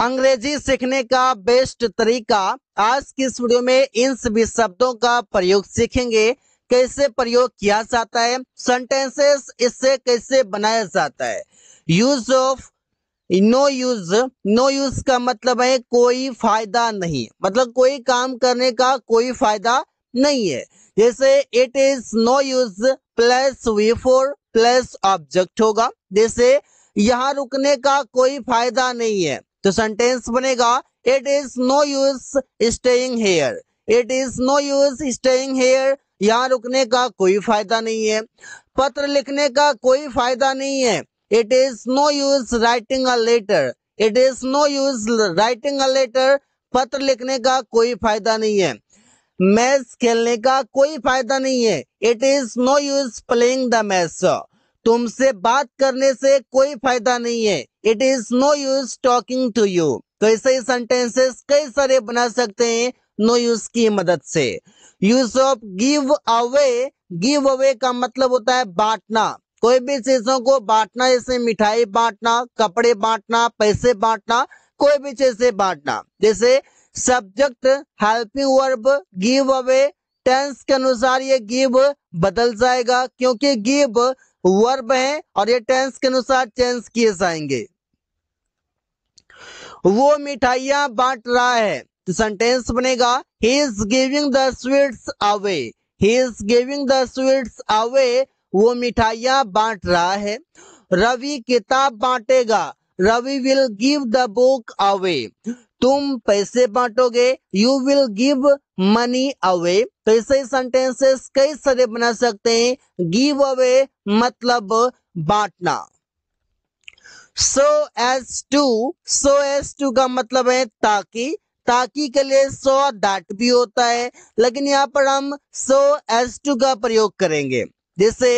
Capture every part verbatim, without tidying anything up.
अंग्रेजी सीखने का बेस्ट तरीका। आज की इस वीडियो में इन सभी शब्दों का प्रयोग सीखेंगे, कैसे प्रयोग किया जाता है, सेंटेंसेस इससे कैसे बनाया जाता है। Use of, no use. No use का मतलब है कोई फायदा नहीं, मतलब कोई काम करने का कोई फायदा नहीं है। जैसे it is no use plus V four plus object होगा। जैसे यहाँ रुकने का कोई फायदा नहीं है, तो सेंटेंस बनेगा it is no use staying here. It is no use staying here, यहाँ रुकने का कोई फायदा नहीं है। पत्र लिखने का कोई फायदा नहीं है, it is no use writing a letter. It is no use writing a letter, पत्र लिखने का कोई फायदा नहीं है। मैच खेलने का कोई फायदा नहीं है, it is no use playing the match. तुमसे बात करने से कोई फायदा नहीं है, it is no use talking to you. तो ऐसे ही सेंटेंसेस कई सारे बना सकते हैं नो यूज की मदद से। Use of give away. Give away का मतलब होता है बांटना, कोई भी चीजों को बांटना, जैसे मिठाई बांटना, कपड़े बांटना, पैसे बांटना, कोई भी चीजें बांटना। जैसे subject, helping verb, give away, tense के अनुसार ये गिव बदल जाएगा, क्योंकि गिव वर्ब है और ये टेंस के अनुसार चेंज किए जाएंगे। वो मिठाइयां बांट रहा है, तो सेंटेंस बनेगा he is giving the sweets away. He is giving the sweets away, वो मिठाइयां बांट रहा है। रवि किताब बांटेगा, Ravi will give the book away. तुम पैसे बांटोगे, you will give money away. तो ऐसे ही सेंटेंसेस कई सारे बना सकते हैं। गिव अवे मतलब बांटना। So as to. So as to का मतलब है ताकि, ताकि के लिए सो दैट भी होता है, लेकिन यहाँ पर हम सो एज टू का प्रयोग करेंगे। जैसे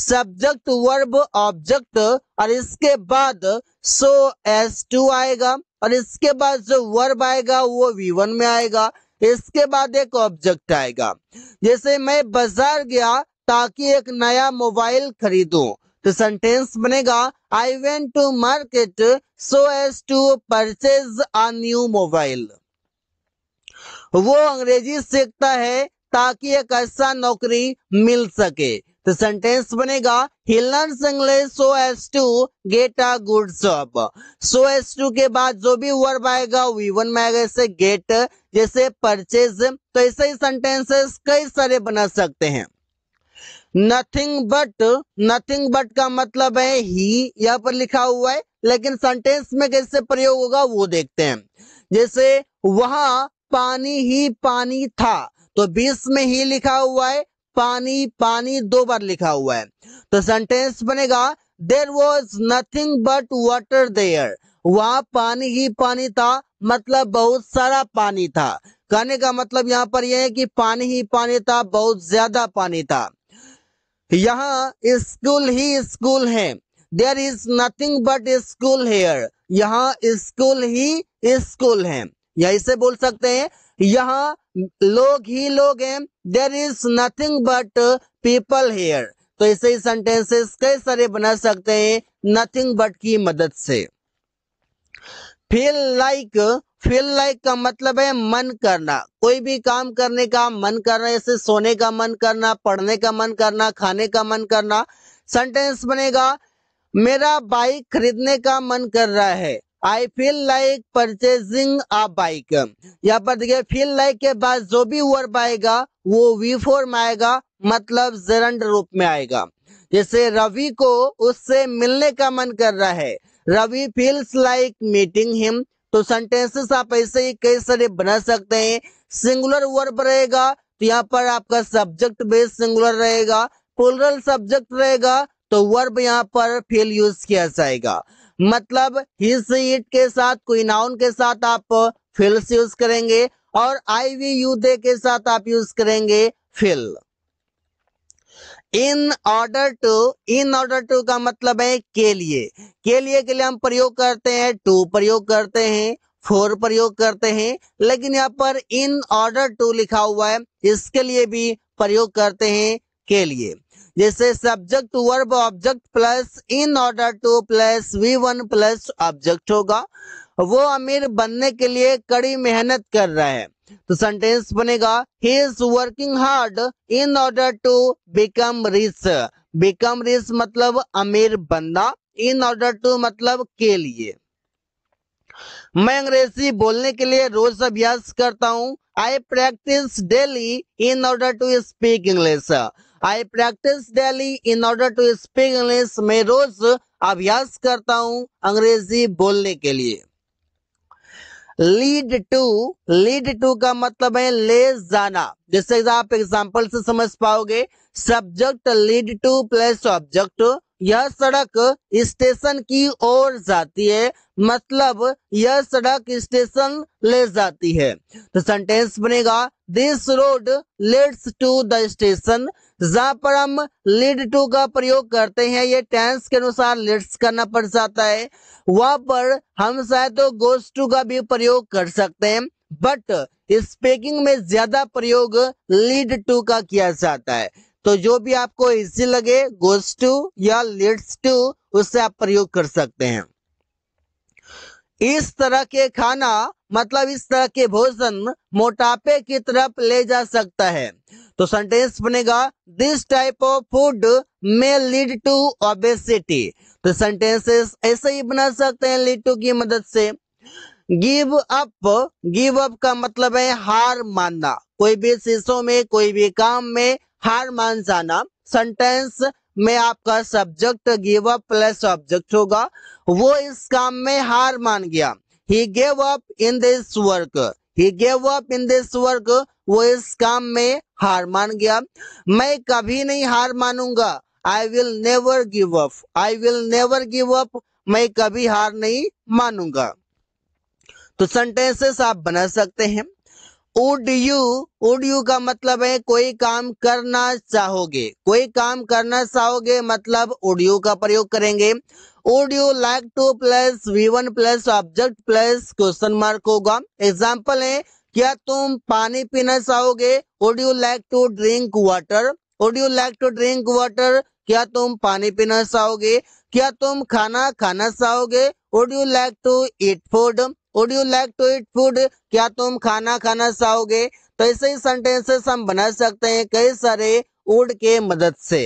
सब्जेक्ट, वर्ब, ऑब्जेक्ट और इसके बाद सो एज टू आएगा, और इसके बाद जो वर्ब आएगा वो वी वन में आएगा, इसके बाद एक ऑब्जेक्ट आएगा। जैसे मैं बाजार गया ताकि एक नया मोबाइल खरीदूं, तो सेंटेंस बनेगा I went to market so as to purchase a new mobile. वो अंग्रेजी सीखता है ताकि एक अच्छा नौकरी मिल सके, तो सेंटेंस बनेगा he learns English so as to get a good job. So as to के बाद जो भी वर्ब आएगा वी वन में आएगा, जैसे गेट, जैसे परचेज। तो ऐसे ही सेंटेंसेस कई सारे बना सकते हैं। Nothing but. नथिंग बट का मतलब है ही, यहाँ पर लिखा हुआ है लेकिन सेंटेंस में कैसे प्रयोग होगा वो देखते हैं। जैसे वहां पानी ही पानी था, तो बीस में ही लिखा हुआ है, पानी पानी दो बार लिखा हुआ है, तो सेंटेंस बनेगा there was nothing but water there. वहां पानी ही पानी था मतलब बहुत सारा पानी था। कहने का मतलब यहाँ पर यह है कि पानी ही पानी था, बहुत ज्यादा पानी था। यहाँ स्कूल ही स्कूल है, there is nothing but school here. यहाँ स्कूल ही स्कूल है, या इसे बोल सकते हैं यहाँ लोग ही लोग हैं, there is nothing but people here. तो ऐसे ही सेंटेंसेस कई सारे बना सकते हैं नथिंग बट की मदद से। Feel like. फील लाइक का मतलब है मन करना, कोई भी काम करने का मन करना, जैसे सोने का मन करना, पढ़ने का मन करना, खाने का मन करना। सेंटेंस बनेगा मेरा बाइक खरीदने का मन कर रहा है, I feel like purchasing a bike. यहाँ पर देखिए फील लाइक के बाद जो भी वर्ब आएगा वो वी फोर में आएगा, मतलब जेरंड रूप में आएगा। जैसे रवि को उससे मिलने का मन कर रहा है, Ravi feels like meeting him. तो सेंटेंसेस आप ऐसे ही कई सारे बना सकते हैं। सिंगुलर वर्ब रहेगा तो यहाँ पर आपका सब्जेक्ट बेस सिंगुलर रहेगा, प्लूरल सब्जेक्ट रहेगा तो वर्ब यहाँ पर फील यूज किया जाएगा, मतलब हिज इट के साथ कोई नाउन के साथ आप फील्स यूज करेंगे, और आई वी यू दे के साथ आप यूज करेंगे feel. In order to. In order to का मतलब है के लिए। के लिए के लिए हम प्रयोग करते हैं टू प्रयोग करते हैं, फोर प्रयोग करते हैं, लेकिन यहाँ पर इन ऑर्डर टू लिखा हुआ है, इसके लिए भी प्रयोग करते हैं के लिए। जैसे subject verb object plus in order to plus V one plus object होगा। वो अमीर बनने के लिए कड़ी मेहनत कर रहा है, तो सेंटेंस बनेगा he is working hard in order to become rich. Become rich मतलब अमीर बनना, इन ऑर्डर टू मतलब के लिए। मैं अंग्रेजी बोलने के लिए रोज अभ्यास करता हूँ। I practise daily in order to speak English. I practise daily in order to speak English. मैं रोज अभ्यास करता हूँ अंग्रेजी बोलने के लिए। लीड टू, लीड टू का मतलब है ले जाना। जैसे आप एग्जाम्पल से समझ पाओगे, subject lead to plus object, यह सड़क स्टेशन की ओर जाती है, मतलब यह सड़क स्टेशन ले जाती है। तो सेंटेंस बनेगा this road leads to the station. जहां पर हम लीड टू का प्रयोग करते हैं, ये टेंस के अनुसार लीड्स करना पड़ जाता है। वहां पर हम शायद तो गोस टू का भी प्रयोग कर सकते हैं, बट स्पीकिंग में ज्यादा प्रयोग लीड टू का किया जाता है। तो जो भी आपको इजी लगे, गोस टू या लीड्स टू, उससे आप प्रयोग कर सकते हैं। इस तरह के खाना मतलब इस तरह के भोजन मोटापे की तरफ ले जा सकता है। तो सेंटेंस बनेगा this type of food may lead to obesity. तो सेंटेंसेस ऐसे ही बना सकते हैं लीड टू की मदद से। गिव अप, गिव अप का मतलब है हार मानना, कोई भी चीजों में कोई भी काम में हार मान जाना। सेंटेंस में आपका subject give up plus object होगा। वो इस काम में हार मान गया, he gave up in this work, he gave up in this work, वो इस काम में हार मान गया। मैं कभी नहीं हार मानूंगा, I will never give up, I will never give up, मैं कभी हार नहीं मानूंगा। तो सेंटेंसेस आप बना सकते हैं। वुड यू, वुड यू का मतलब है कोई काम करना चाहोगे, कोई काम करना चाहोगे मतलब वुड यू का प्रयोग करेंगे। Would you like to plus V one plus object plus question mark होगा। एग्जाम्पल है क्या तुम पानी पीना चाहोगे, would you like to drink water, would you like to drink water, क्या तुम पानी पीना चाहोगे। क्या तुम खाना खाना चाहोगे, would you like to eat food, Would you like to eat food? क्या तुम खाना खाना चाहोगे। तो ऐसे ही सेंटेंसेस हम बना सकते हैं कई सारे would के मदद से।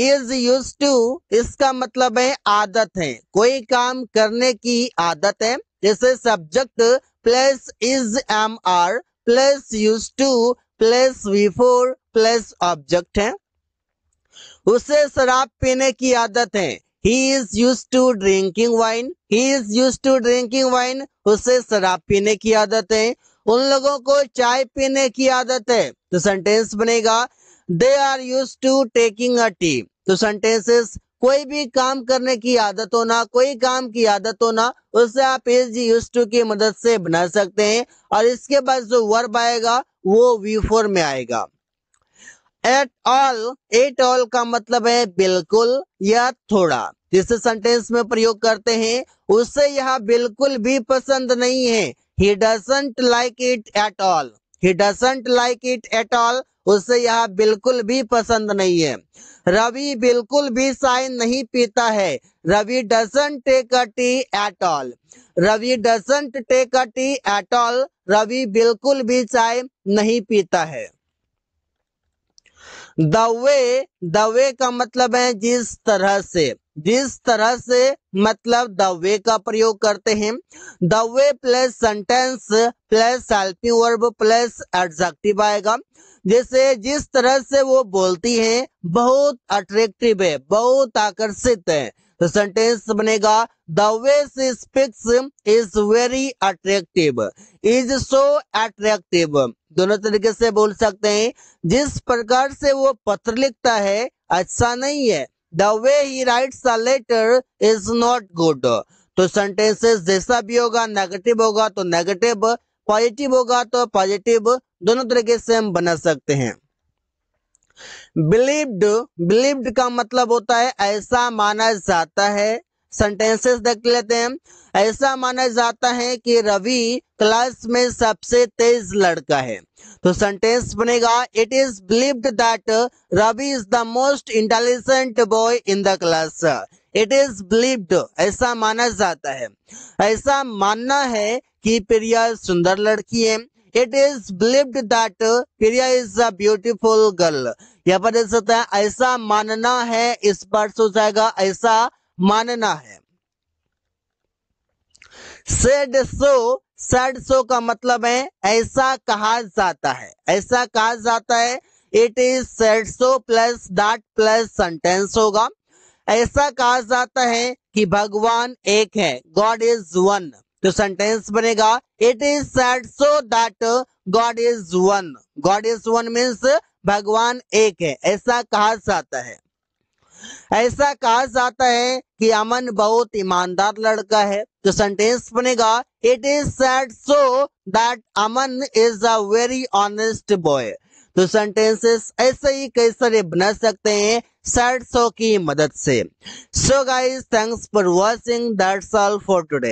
Is used to, इसका मतलब है आदत है, कोई काम करने की आदत है। जैसे subject plus is am are plus used to plus before plus object है। उसे शराब पीने की आदत है, He is used to drinking wine. He is used to drinking wine. उसे शराब पीने की आदत है। उन लोगों को चाय पीने की आदत है। तो सेंटेंस बनेगा They are used to taking a tea. तो सेंटेंसेस कोई भी काम करने की आदत होना, कोई काम की आदत होना, उससे आप is used to की मदद से बना सकते हैं। और इसके बाद जो वर्ब आएगा वो वी फोर में आएगा। एट ऑल, एट ऑल का मतलब है बिल्कुल या थोड़ा। जिसे सेंटेंस में प्रयोग करते हैं उसे यह बिल्कुल भी पसंद नहीं है। He doesn't like it at all. He doesn't like it at all. उसे यह बिल्कुल भी पसंद नहीं है। रवि बिल्कुल भी चाय नहीं पीता है। Ravi doesn't take a tea at all. Ravi doesn't take a tea at all. Ravi बिल्कुल भी चाय नहीं पीता है। द वे, द वे का मतलब है जिस तरह से, जिस तरह से मतलब द वे का प्रयोग करते हैं। The way plus sentence plus helping verb plus adjective आएगा। जैसे जिस तरह से वो बोलती है बहुत अट्रैक्टिव है, बहुत आकर्षित है। तो सेंटेंस बनेगा the way she speaks is very attractive, is so attractive. दोनों तरीके से बोल सकते हैं। जिस प्रकार से वो पत्र लिखता है अच्छा नहीं है, the way he writes a letter is not good. तो सेंटेंसेस जैसा भी होगा, नेगेटिव होगा तो नेगेटिव, पॉजिटिव होगा तो पॉजिटिव, दोनों तरीके से हम बना सकते हैं। बिलीव्ड, बिलीव्ड का मतलब होता है ऐसा माना जाता है, सेंटेंसेस देख लेते हैं। ऐसा माना जाता है कि रवि क्लास में सबसे तेज लड़का है। तो सेंटेंस बनेगा, it is believed that Ravi is the most intelligent boy in the class. It is believed, ऐसा माना जाता है, ऐसा मानना है कि प्रिया सुंदर लड़की है। It is believed that Priya is a beautiful girl. यहाँ पर देख सकते हैं ऐसा मानना है, इस पर हो जाएगा ऐसा मानना है। सेड सो, सेड सो का मतलब है ऐसा कहा जाता है, ऐसा कहा जाता है। It is said so plus that plus sentence होगा। ऐसा कहा जाता है कि भगवान एक है, गॉड इज वन। तो सेंटेंस बनेगा, it is said so that God is one. God is one means भगवान एक है, ऐसा कहा जाता है। ऐसा कहा जाता है कि अमन बहुत ईमानदार लड़का है। तो सेंटेंस बनेगा, it is said so that Aman is a very honest boy. तो सेंटेंसेस ऐसे ही कई सारे बना सकते हैं सेड सो की मदद से। So guys, thanks for watching, that's all for today.